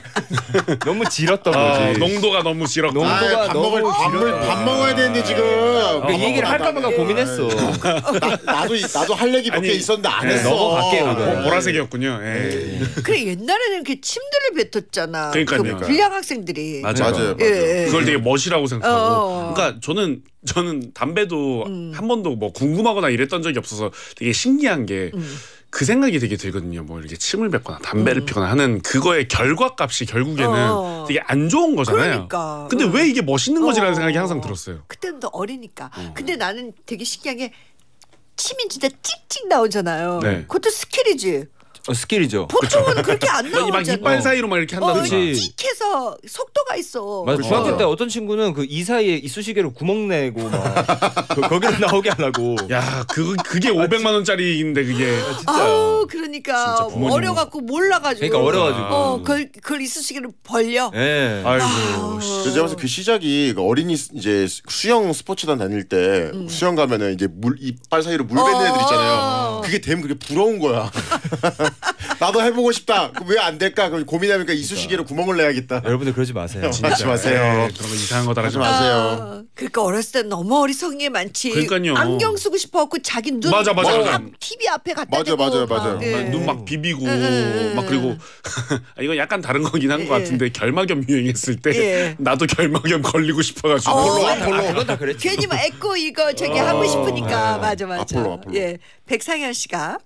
너무 질었던 아, 거지. 농도가 너무 질었고. 농도가 아이, 밥 너무 먹을, 질었다. 밥 먹어야 되는데 지금. 그러니까 어, 이 얘기를 할까 말까 고민했어. 나, 나도 나도 할 얘기 몇 개 있었는데 안 했어. 넘어갈게. 어, 보라색이었군요. 에이. 그래 옛날에는 이렇게 침대를 뱉었잖아. 그러니까 불량 학생들이. 맞아 맞아. 맞아. 예, 예. 그걸 되게 멋이라고 생각하고. 어. 그러니까 저는. 저는 담배도 음. 한 번도 뭐 궁금하거나 이랬던 적이 없어서 되게 신기한 게 음. 그 생각이 되게 들거든요. 뭐 이렇게 침을 뱉거나 담배를 음. 피거나 하는 그거의 결과값이 결국에는 어. 되게 안 좋은 거잖아요. 그러니까. 근데 음. 왜 이게 멋있는 거지라는 어. 생각이 항상 들었어요. 그때는 또 어리니까. 어. 근데 나는 되게 신기한 게 침이 진짜 찍찍 나오잖아요. 네. 그것도 스킬이지. 어, 스킬이죠. 보통은 그렇게 안 나오잖아. 막 이빨 사이로 막 이렇게 한다든지. 어, 찍해서 속도가 있어. 맞아. 중학교 어. 때 어떤 친구는 그 이 사이에 이쑤시개로 구멍 내고 막 그, 거기를 나오게 하려고. 야, 그 그게 오백만 원짜리인데 그게. 아, 진짜. 아우, 그러니까 진짜 어려갖고 몰라가지고. 그러니까 어려가지고. 어, 그걸, 그걸 이쑤시개로 벌려. 예. 네. 아이고. 제가 봤을 때 그 시작이 어린이 이제 수영 스포츠단 다닐 때 음. 수영 가면은 이제 물 이빨 사이로 물 뱉는 어. 애들 있잖아요. 그게 되면 그게 부러운 거야. 나도 해보고 싶다. 왜 안 될까? 고민하니까 이쑤시개로 그러니까. 구멍을 내야겠다. 여러분들 그러지 마세요. 진짜. 하지 마세요. 에이, 그런 거 이상한 거다 하지 마세요. 아, 그러니까 어렸을 때 너무 어리석은 게 많지. 그러니까요. 안경 쓰고 싶어갖고 자기 눈 맞아, 맞아, 맞아. 티비 앞에 갖다 대고 맞아, 맞아요, 맞아요. 네. 눈 막 비비고 네. 막 그리고 이건 약간 다른 거긴 한 것 같은데 네. 결막염 유행했을 때 네. 나도 결막염 걸리고 싶어가지고 어, 아폴로 그건 다 그랬지. 괜히 막 애고 이거 저기 어, 하고 싶으니까 네. 맞아 맞아. 아폴로, 아폴로. 예, 백상현 씨가.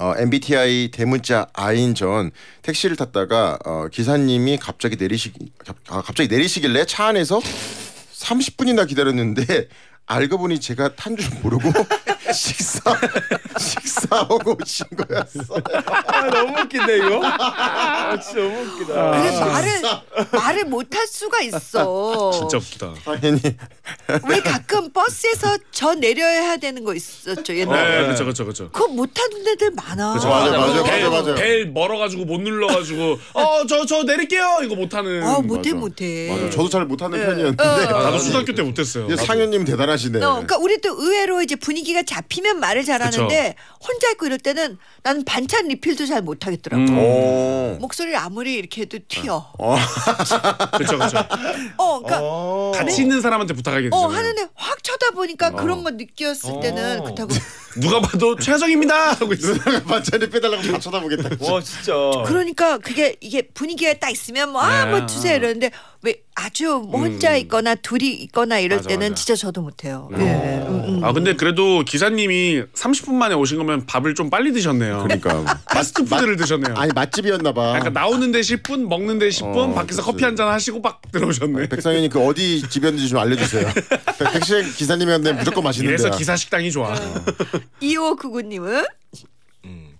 어, 엠비티아이 대문자 아인 전 택시를 탔다가 어, 기사님이 갑자기 내리시 아, 갑자기 내리시길래 차 안에서 삼십 분이나 기다렸는데 알고 보니 제가 탄 줄 모르고 식사 식사하고 오신 거였어. 아, 너무 웃긴데 이거. 아, 진짜 너무 웃기다. 그래 말을 말을 못할 수가 있어. 진짜 웃기다. 당연히. 왜 가끔 버스에서 저 내려야 되는 거 있었죠 옛날에. 네, 그렇죠, 그렇죠, 그렇죠. 그거 못하는 애들 많아. 그쵸, 맞아, 맞아, 맞아, 벨, 맞아, 맞아. 벨 멀어가지고 못 눌러가지고 어, 저, 저 내릴게요 이거 못하는. 아, 못해, 맞아. 못해. 맞아, 저도 잘 못하는 네. 편이었는데. 어. 나도 초등학교 때 못했어요. 상현님 대단한. 어, 그러니까 우리 또 의외로 이제 분위기가 잡히면 말을 잘하는데 그쵸. 혼자 있고 이럴 때는 나는 반찬 리필도 잘 못하겠더라고. 음. 목소리를 아무리 이렇게 해도 튀어. 그렇죠, 그렇죠. 어, 그러니까 어. 같이 있는 사람한테 부탁하게 되잖아요. 어, 하는데 확 쳐다보니까 어. 그런 거 느꼈을 어. 때는 그렇다고. 누가 봐도 최하정입니다 하고 있어. 반찬 리필달라고 다 쳐다보겠다. 와, 진짜. 그러니까 그게 이게 분위기가 딱 있으면 뭐 아, 뭐 네. 주세요 이러는데 왜 아주 뭐 혼자 음. 있거나 둘이 있거나 이럴 맞아, 때는 맞아. 진짜 저도 못. 해요. 네. 네. 음, 음. 아 근데 그래도 기사님이 삼십 분 만에 오신 거면 밥을 좀 빨리 드셨네요. 그러니까 파스트푸드를 드셨네요. 아니 맛집이었나 봐. 약간 나오는데 십 분, 먹는데 십 분, 어, 밖에서 그치. 커피 한잔 하시고 막 들어오셨네. 아니, 백상현이 그 어디 집이었는지 좀 알려주세요. 백신 기사님이었는데 무조건 맛있는데. 그래서 기사 식당이 좋아. 이오구구 님은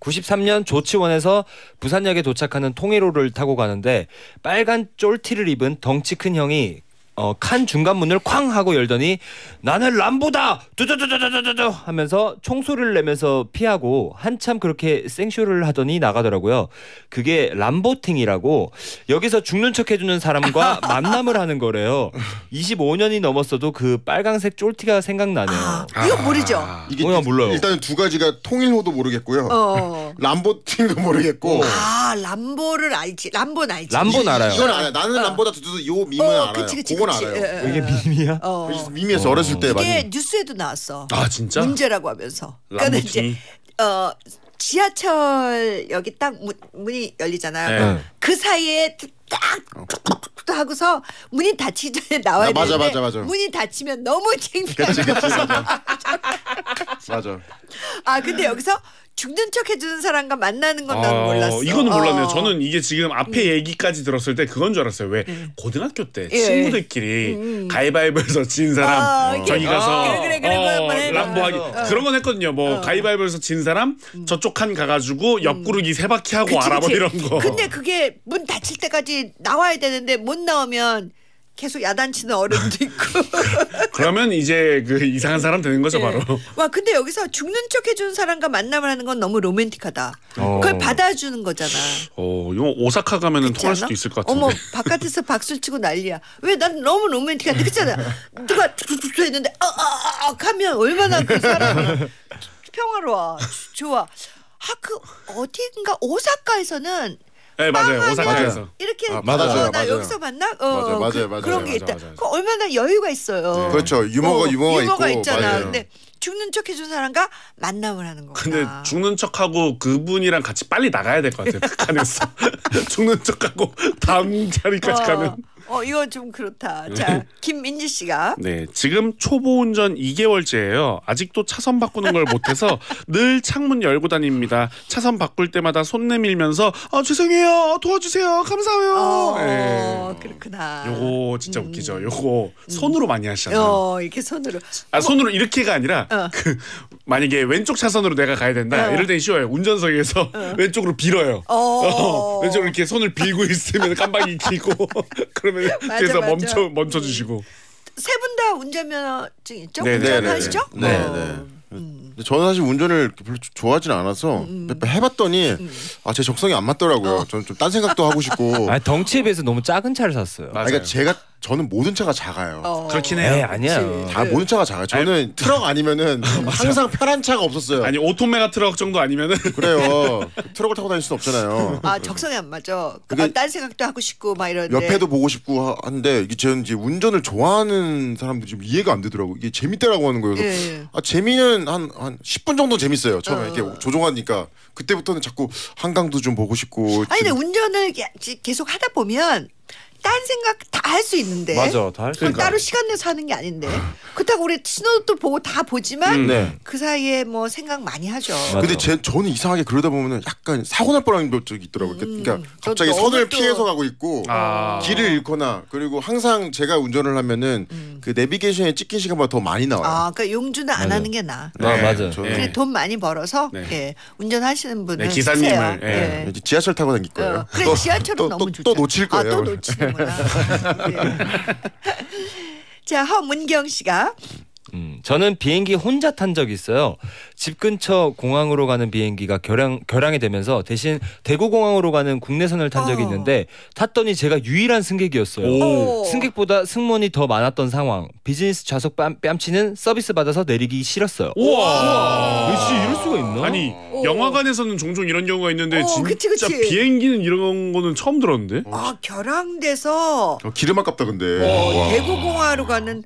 구십삼 년 조치원에서 부산역에 도착하는 통일호를 타고 가는데 빨간 쫄티를 입은 덩치 큰 형이 어, 칸 중간 문을 쾅 하고 열더니 나는 람보다 두두두두두두 하면서 총소리를 내면서 피하고 한참 그렇게 생쇼를 하더니 나가더라고요. 그게 람보팅이라고 여기서 죽는 척 해주는 사람과 만남을 하는 거래요. 이십오 년이 넘었어도 그 빨강색 쫄티가 생각나네요. 아, 이거 모르죠? 아, 이게 어, 몰라요. 일단은 두 가지가 통일호도 모르겠고요. 어. 람보팅도 모르겠고. 아 람보를 알지. 람보는 알지. 람보는 알아요. 이건 알아요. 나는 어. 람보다 두두두 요 밈은 어, 알아요. 그치, 그치. 알아요. 이게 밈이야? 어. 밈이에서 어렸을 때 많이. 이게 뉴스에도 나왔어. 아 진짜? 문제라고 하면서. 그러니까 이제 어, 지하철 여기 딱 문, 문이 열리잖아요. 네. 그 사이에 딱 하고서 문이 닫히기 전에 나와야 아, 맞아, 되는데 맞아, 맞아. 문이 닫히면 너무 창피하죠. 맞아. 맞아. 아 근데 여기서 죽는 척 해주는 사람과 만나는 건 난 아, 몰랐어. 이거는 몰랐네요. 어. 저는 이게 지금 앞에 얘기까지 들었을 때 그건 줄 알았어요. 왜 음. 고등학교 때 예. 친구들끼리 음. 가위바위보에서 진 사람 어, 저기 어. 가서 그래, 그래, 그래, 어, 람보하기 어. 그런 건 했거든요. 뭐 어. 가위바위보에서 진 사람 음. 저쪽 한 가가지고 옆구르기 세 바퀴 하고 알아보는 이런 거. 근데 그게 문 닫힐 때까지 나와야 되는데 못 나오면 계속 야단치는 어른도 있고. 그러면 이제 그 이상한 사람 되는 거죠. 네. 바로. 와 근데 여기서 죽는 척 해주는 사람과 만남을 하는 건 너무 로맨틱하다. 어. 그걸 받아주는 거잖아. 어, 이거 오사카 가면은 통할 수도 있을 것 같은데. 어머 바깥에서 박수를 치고 난리야. 왜 난 너무 로맨틱한데 그렇잖아. 누가 툭툭툭 했는데 어어어 하면 얼마나 그 사람은 평화로워. 좋아. 아, 그 어딘가 오사카에서는. 네 맞아요. 오사카에서 이렇게 아, 맞아요. 어, 나 맞아요. 여기서 봤나? 어, 맞아요. 맞아요. 그, 맞아요. 그런 게 맞아요. 있다. 맞아요. 맞아요. 그 얼마나 여유가 있어요. 네. 그렇죠. 유머가 어, 유머가, 유머가 있고. 있잖아. 맞아요. 근데 죽는 척 해준 사람과 만남을 하는 거구나. 근데 죽는 척하고 그분이랑 같이 빨리 나가야 될 것 같아요. 북한에서 죽는 척하고 다음 자리까지 어, 가면. 어 이거 좀 그렇다. 자 김민지 씨가. 네 지금 초보 운전 이 개월째예요. 아직도 차선 바꾸는 걸 못해서 늘 창문 열고 다닙니다. 차선 바꿀 때마다 손 내밀면서 아 죄송해요 도와주세요 감사해요. 어, 네. 그렇구나. 요거 진짜 음. 웃기죠. 요거 손으로 많이 하시잖아요. 어 이렇게 손으로. 아 손으로 이렇게가 아니라. 어. 그 만약에 왼쪽 차선으로 내가 가야 된다. 어. 이럴 땐 쉬워요. 운전석에서 어. 왼쪽으로 빌어요. 어. 어. 왼쪽으로 이렇게 손을 빌고 있으면 깜빡이 켜고 그러면 맞아, 뒤에서 맞아. 멈춰 멈춰 주시고. 세 분 다 운전면허증 있죠? 운전하시죠? 네, 네. 어. 음. 저는 사실 운전을 별로 좋아하진 않아서 음. 해봤더니 음. 아, 제 적성이 안 맞더라고요. 어. 저는 좀 딴 생각도 하고 싶고. 아, 덩치에 비해서 너무 작은 차를 샀어요. 맞아요. 그러니까 제가 저는 모든 차가 작아요. 어. 그렇긴 해요. 에이, 아니야. 다 네. 모든 차가 작아요. 저는 아니, 트럭 아니면은 항상 편한 차가 없었어요. 아니 오톤 메가 트럭 정도 아니면은 그래요. 트럭을 타고 다닐 수는 없잖아요. 아 적성이 안 맞아. 그러니까 딴 생각도 하고 싶고 막 이런데 옆에도 보고 싶고 한데 이게 저는 이제 운전을 좋아하는 사람들이 좀 이해가 안 되더라고. 이게 재밌다라고 하는 거예요. 예. 아 재미는 한 한 십 분 정도 재밌어요. 처음에 어. 이렇게 조종하니까 그때부터는 자꾸 한강도 좀 보고 싶고. 아니 근데 운전을 계속 하다 보면. 딴 생각 다 할 수 있는데 맞아, 다 할 수 그러니까. 따로 시간 내서 하는 게 아닌데 그렇다고 우리 신호도 보고 다 보지만 음, 네. 그 사이에 뭐 생각 많이 하죠. 맞아. 근데 제, 저는 이상하게 그러다 보면 약간 사고 날 뻔한 적이 있더라고요. 음, 그러니까 갑자기 선을 또... 피해서 가고 있고 아. 길을 잃거나 그리고 항상 제가 운전을 하면은 음. 그 내비게이션에 찍힌 시간보다 더 많이 나와요. 아, 그러니까 용주는 안 맞아. 하는 게 나아. 네, 네, 맞아요. 저는. 그래, 돈 많이 벌어서 네. 예, 운전하시는 분은 네, 기사님을 예. 예. 지하철 타고 다닐 거예요. 어, 그래 지하철은 또, 너무 또, 좋죠. 또 놓칠 거예요. 아, 또 놓치는 네. 자 허문경 씨가 음, 저는 비행기 혼자 탄 적이 있어요. 집 근처 공항으로 가는 비행기가 결항, 결항이 되면서 대신 대구공항으로 가는 국내선을 탄 적이 어. 있는데 탔더니 제가 유일한 승객이었어요. 오. 승객보다 승무원이 더 많았던 상황. 비즈니스 좌석 뺨, 뺨치는 서비스 받아서 내리기 싫었어요. 우와 진짜 이럴 수가 있나? 아니 오. 영화관에서는 종종 이런 경우가 있는데 오, 진짜 그치, 그치. 비행기는 이런 거는 처음 들었는데. 아 결항돼서 아, 기름 아깝다 근데 어, 대구공항으로 가는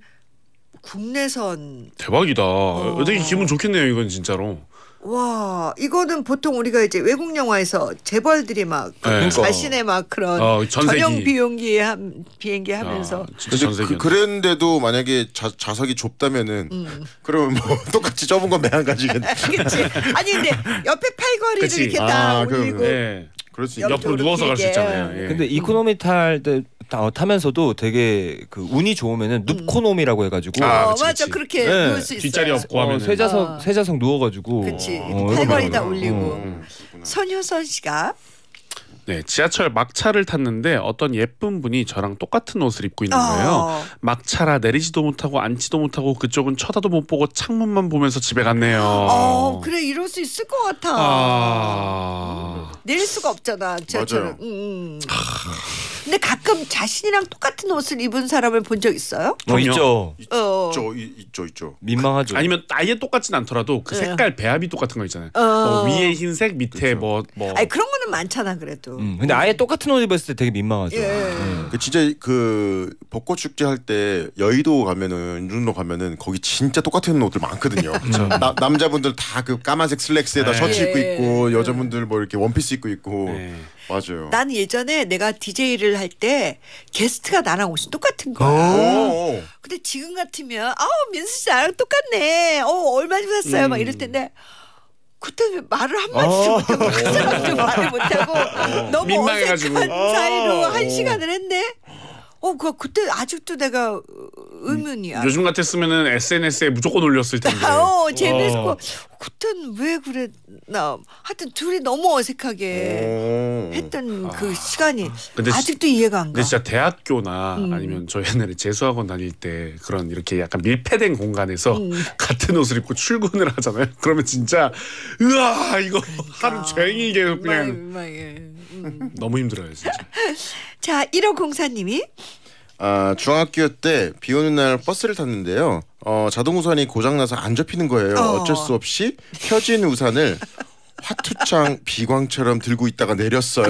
국내선 대박이다. 어. 되게 기분 좋겠네요. 이건 진짜로. 와 이거는 보통 우리가 이제 외국 영화에서 재벌들이 막 네. 자신의 막 그런 어, 전용 비용기 비행기 하면서. 그런데 아, 그, 그랬는데도 만약에 자, 자석이 좁다면은 음. 그러면 뭐 똑같이 좁은 건 매한가지겠네. 그렇지. 아니 근데 옆에 팔걸이를 그치. 이렇게 다 아, 올리고. 그럼, 네. 그럴 수 옆으로, 옆으로 누워서 갈 수 있잖아요. 예. 근데 이코노미 탈 때 타면서도 되게 그 운이 좋으면은 눕코노미라고 해가지고 아, 어, 그치, 맞아 그치. 그렇게 네. 누울 수 있어요. 뒷자리 없고 하면 어, 세 좌석 어. 세 좌석 누워가지고 그치 팔걸이 다 올리고 어. 선효선 씨가 네 지하철 막차를 탔는데 어떤 예쁜 분이 저랑 똑같은 옷을 입고 있는 거예요. 어. 막차라 내리지도 못하고 앉지도 못하고 그쪽은 쳐다도 못 보고 창문만 보면서 집에 갔네요. 어 그래 이럴 수 있을 것 같아. 아. 음. 내릴 수가 없잖아 지하철은. 음. 근데 가끔 자신이랑 똑같은 옷을 입은 사람을 본 적 있어요? 어, 있죠. 어. 있죠. 있죠. 있죠. 민망하죠. 아니면 아예 똑같진 않더라도 그 색깔 배합이 똑같은 거 있잖아요. 어. 뭐 위에 흰색 밑에 뭐 뭐. 아니 그런 거는 많잖아 그래도. 음, 근데 아예 똑같은 옷 입었을 때 되게 민망하죠. 예. 음. 그 진짜 그 벚꽃 축제 할 때 여의도 가면은 윤준로 가면은 거기 진짜 똑같은 옷들 많거든요. 나, 남자분들 다 그 까만색 슬랙스에다 예. 셔츠 입고 있고 여자분들 뭐 이렇게 원피스 입고 있고. 예. 맞아요. 난 예전에 내가 디제이를 할 때 게스트가 나랑 옷이 똑같은 거야. 근데 지금 같으면 아우 민수 씨 나랑 똑같네. 어 얼마 샀어요? 음. 막 이럴 텐데. 그때 말을 한마디도 못하고 그 사람도 말을 못하고 너무 민망해가지고. 어색한 사이로 한 시간을 했네. 어, 그 그때 아직도 내가 의문이야. 요즘 같았으면은 에스엔에스에 무조건 올렸을 텐데. 어, 재밌고 어. 그땐 왜 그랬나. 하여튼 둘이 너무 어색하게 오. 했던 그 아. 시간이 근데 아직도 시, 이해가 안 가. 근데 진짜 대학교나 음. 아니면 저 옛날에 재수학원 다닐 때 그런 이렇게 약간 밀폐된 공간에서 음. 같은 옷을 입고 출근을 하잖아요. 그러면 진짜 으아 이거 그러니까. 하루 종일 계속 그냥. 인마, 인마, 예. 음. 너무 힘들어요 진짜. 자, 일호공사님이 아, 중학교 때 비 오는 날 버스를 탔는데요. 어, 자동 우산이 고장나서 안 접히는 거예요. 어. 어쩔 수 없이 펴진 우산을 화투창 비광처럼 들고 있다가 내렸어요.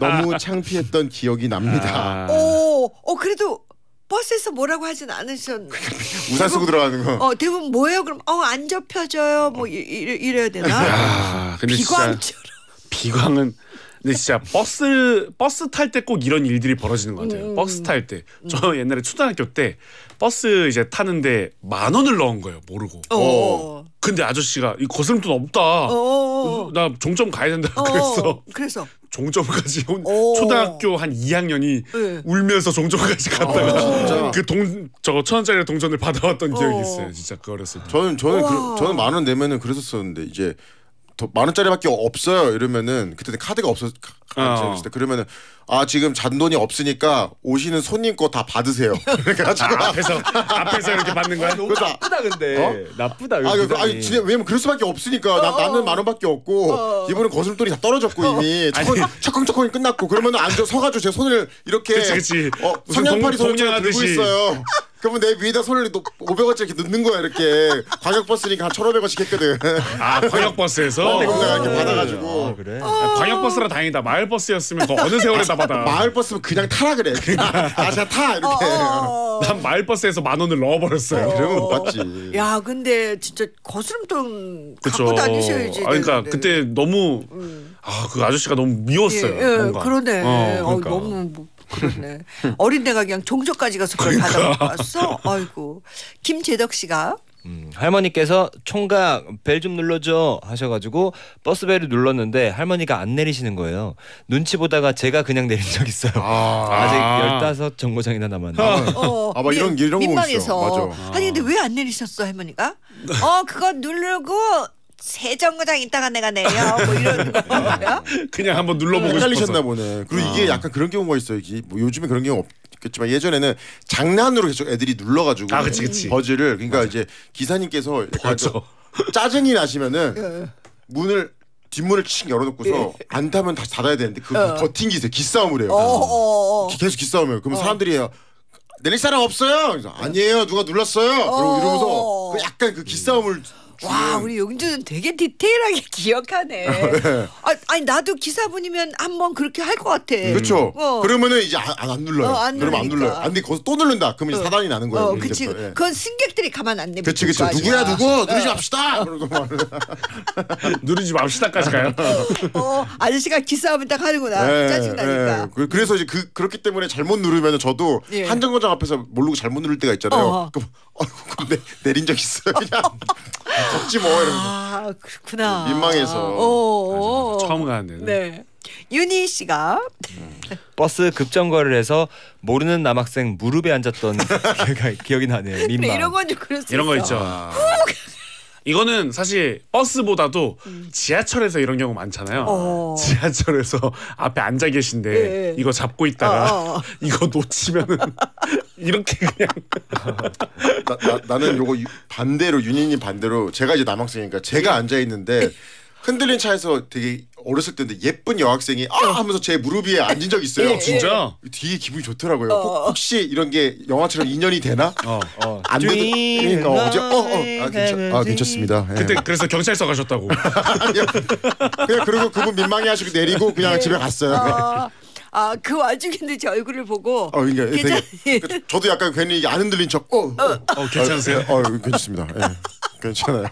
너무 창피했던 기억이 납니다. 아. 오, 어, 그래도 버스에서 뭐라고 하진 않으셨는데. 우산 쓰고 들어가는 거. 어, 대부분 뭐예요? 그럼 어, 안 접혀져요. 뭐 이, 이래, 이래야 되나? 아, 근데 비광처럼. 진짜 비광은. 근데 진짜 버스 버스 탈 때 꼭 이런 일들이 벌어지는 것 같아요. 음. 버스 탈 때 저 옛날에 초등학교 때 버스 이제 타는데 만 원을 넣은 거예요. 모르고. 어. 근데 아저씨가 이 거스름 돈 없다. 어어. 나 종점 가야 된다. 어어. 그랬어. 그래서 종점까지 온 초등학교 한 이 학년이 네. 울면서 종점까지 갔다가 그 동 저거 천 원짜리 동전을 받아왔던 어어. 기억이 있어요. 진짜 그 어렸을 때. 저는 저는 그, 저는 만 원 내면은 그랬었었는데 이제. 만 원짜리밖에 없어요. 이러면은 그때 카드가 없었을 때 그러면은 아 지금 잔돈이 없으니까 오시는 손님 거 다 받으세요. 그러니까 아, 앞에서 앞에서 이렇게 받는 거야. 너무 그래서, 나쁘다 근데 어? 나쁘다. 아, 아니 진짜 왜냐면 그럴 수밖에 없으니까 나, 나는 만 원밖에 없고 어. 이번에 거슬돈이 다 떨어졌고 이미 철컹철컹이 끝났고 그러면은 앉아 서가지고 제 손을 이렇게 그치, 그치. 어, 성냥팔이 손을 들고 있어요. 그러면 내 위에다 손을 오백 원짜리 이렇게 넣는 거야 이렇게. 광역버스니까 한 천오백 원씩 했거든. 아 광역버스에서? 네, 그래서 이렇게 받아가지고. 아, 그래? 아, 광역버스라 다행이다. 마을버스였으면 어느 세월에 다 받아. 마을버스면 그냥 타라 그래. 아 제가 타 이렇게. 난 마을버스에서 만 원을 넣어버렸어요. 그러면 못 받지. 야 근데 진짜 거스름돈 갖고 다니셔야지. 아, 그러니까 되는데. 그때 너무 음. 아, 그 아저씨가 너무 미웠어요. 예, 예, 뭔가. 그러네. 어, 그러니까. 어, 너무 뭐. 그러네. 어린애가 그냥 종족까지 가서 그걸 그러니까. 받아왔어. 아이고. 김재덕 씨가 음, 할머니께서 총각 벨 좀 눌러줘 하셔가지고 버스벨을 눌렀는데 할머니가 안 내리시는 거예요. 눈치 보다가 제가 그냥 내린 적 있어요. 아 아직 열다섯 아 정거장이나 남았네. 어, 아, 막 이런 이런 거 민망해서. 맞아. 아니 근데 왜 안 내리셨어 할머니가? 어 그거 누르고. 세 정거장 있다가 내가 내요 뭐 이런 거야? 그냥 한번 눌러보고 헷갈리셨나 보네. 그리고 아. 이게 약간 그런 경우가 있어요. 뭐 요즘에 그런 경우 없겠지만 예전에는 장난으로 계속 애들이 눌러가지고 아, 그치, 그치. 버즈를 그러니까 맞아. 이제 기사님께서 짜증이 나시면은 문을 뒷문을 칙 열어놓고서 예. 안 타면 다시 닫아야 되는데 그 어. 버팅기세요. 기싸움을 해요. 어. 계속 기싸움을 해요. 그러면 어. 사람들이 내릴 사람 없어요. 그래서 아니에요. 누가 눌렀어요. 어. 이러면서 그 약간 그 기싸움을 와 우리 용주는 되게 디테일하게 기억하네. 네. 아, 아니 나도 기사분이면 한번 그렇게 할 것 같아. 그렇죠. 어. 그러면은 이제 안, 안 눌러요. 어, 안 그러면 안 눌러요. 안 돼 거기서 또 누른다. 그러면 어. 이제 사단이 나는 거예요. 어, 그치. 예. 그건 승객들이 가만 안 내면. 그렇지 그렇지. 누구야 누구 누르지 맙시다. 누르지 맙시다까지 가요. 어 아저씨가 기사하면 딱 하는구나. 네, 짜증 나니까. 네. 그래서 이제 그 그렇기 때문에 잘못 누르면은 저도 예. 한 정거장 앞에서 모르고 잘못 누를 때가 있잖아요. 어허. 그럼 아이고 내 내린 적 있어요. 그냥. 덥지 뭐 이러면서. 아 그렇구나. 민망해서. 오, 맞아, 맞아. 처음 가는데. 네. 윤희 씨가 음. 버스 급정거를 해서 모르는 남학생 무릎에 앉았던 기억이, 기억이 나네요. 민망. 이런 건 좀 그랬어요. 이런 거 있죠. 이거는 사실 버스보다도 음. 지하철에서 이런 경우 많잖아요. 어. 지하철에서 앞에 앉아 계신데 네. 이거 잡고 있다가 어. 이거 놓치면은 이렇게 그냥 나, 나, 나는 요거 반대로 윤희님 반대로 제가 이제 남학생이니까 제가 예. 앉아 있는데 흔들린 차에서 되게 어렸을 때인데 예쁜 여학생이 아 하면서 제 무릎 위에 앉은 적이 있어요. 예, 진짜? 되게 기분이 좋더라고요. 어. 혹시 이런 게 영화처럼 인연이 되나? 어, 어. 안 돼도 그러니까 어제 어, 어. 아, 괜찮, 아 괜찮습니다. 예. 그때 그래서 경찰서 가셨다고. 그냥, 그냥 그리고 그분 민망해 하시고 내리고 그냥 예. 집에 갔어요. 어. 아, 그 와중인데 제 얼굴을 보고. 어, 그러니까 괜찮... 되게, 저도 약간 괜히 안 흔들린 척. 어, 어. 어, 괜찮으세요? 어, 괜찮습니다. 예. 괜찮아요.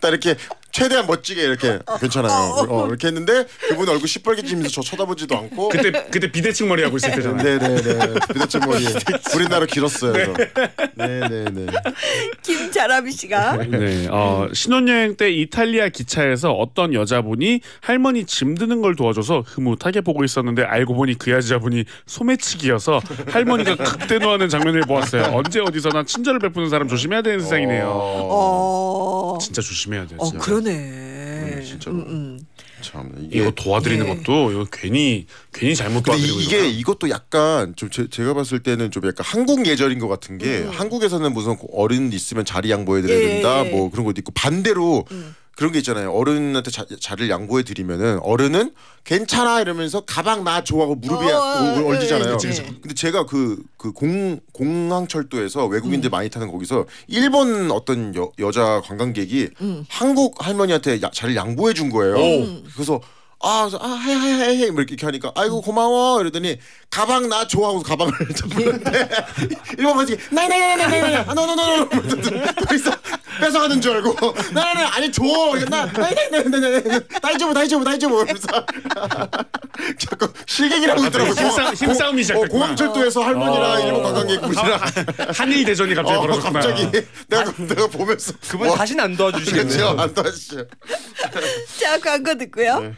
딱 이렇게 최대한 멋지게 이렇게 괜찮아요. 어, 이렇게 했는데 그분 얼굴 시뻘개지면서 저 쳐다보지도 않고. 그때 그때 비대칭 머리 하고 있을 때잖아요. 네네네. 비대칭 머리. 우리나라 길었어요. 네네네. 김자라미 씨가. 네. 어, 신혼여행 때 이탈리아 기차에서 어떤 여자분이 할머니 짐 드는 걸 도와줘서 흐뭇하게 보고 있었는데 알고 보니 그 여자분이 소매치기여서 할머니가 극대노하는 장면을 보았어요. 언제 어디서나 친절을 베푸는 사람 조심해야 되는 세상이네요. 어... 진짜 조심해야 돼요. 진짜. 어, 그런. 네. 음, 진짜로. 음, 음. 참 이게 이거 도와드리는 예. 것도 이거 괜히 괜히 잘못 도와드리고 이게 이러나? 이것도 약간 좀 제, 제가 봤을 때는 좀 약간 한국 예절인 것 같은 게 음. 한국에서는 무슨 어른 있으면 자리 양보해드려야 예. 된다 뭐 그런 것도 있고 반대로. 음. 그런 게 있잖아요. 어른한테 자, 자리를 양보해 드리면은 어른은 괜찮아 이러면서 가방 나 좋아하고 무릎에 어, 얹잖아요. 네, 네, 네. 근데 제가 그 그 공 공항철도에서 외국인들 음. 많이 타는 거기서 일본 어떤 여, 여자 관광객이 음. 한국 할머니한테 야, 자리를 양보해 준 거예요. 음. 그래서 아, 아, 하이, 하이, 하이, 이렇게 하니까 아이고 고마워 이러더니 가방 나 좋아하고 가방을 잡는데 일본 분이 나나나나나나 아노노노노 그래서 뺏어가는 줄 알고 나나나 아니 줘 나 나나나나나 다이제보 다이제보 다이제보 이러면서 자꾸 실갱이라고 있더라고. 힘싸움이 시작됐구나. 공항철도에서 할머니랑 일본 관광객분이랑 한일 대전이 갑자기 벌어졌구나. 갑자기 내가 내가 보면서 그분 다시는 안 도와주시겠네요. 안 도와주시죠. 자 광고 듣고요.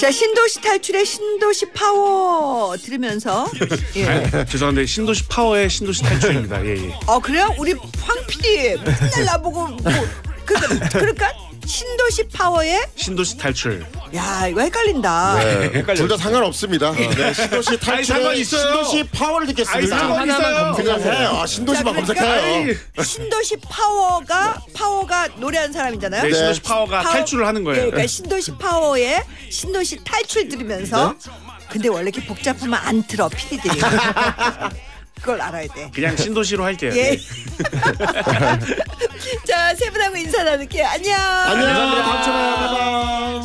자 신도시 탈출의 신도시 파워 들으면서 예. 아니, 죄송한데 신도시 파워의 신도시 탈출입니다. 예, 예. 어 그래요? 우리 황 피디 맨날 나보고 뭐 그러니까, 그러니까 신도시 파워의 신도시 탈출. 야 이거 헷갈린다. 네, 둘 다 상관없습니다. 어, 네, 신도시 탈출 신도시 파워를 듣겠습니다. 하나만 검색하세요. 아, 신도시만 검색해요. 그러니까 신도시 파워가 파워가 노래한 사람이잖아요. 네, 신도시 파워가 파워, 탈출을 하는 거예요. 네, 그러니까 신도시 파워의 신도시 탈출 들으면서 네? 근데 원래 이렇게 복잡하면 안 들어 피디들이. 그걸 알아야 돼. 그냥 신도시로 할게요. 예. 자, 세 분하고 인사 나눌게요. 안녕. 안녕. 감사합니다.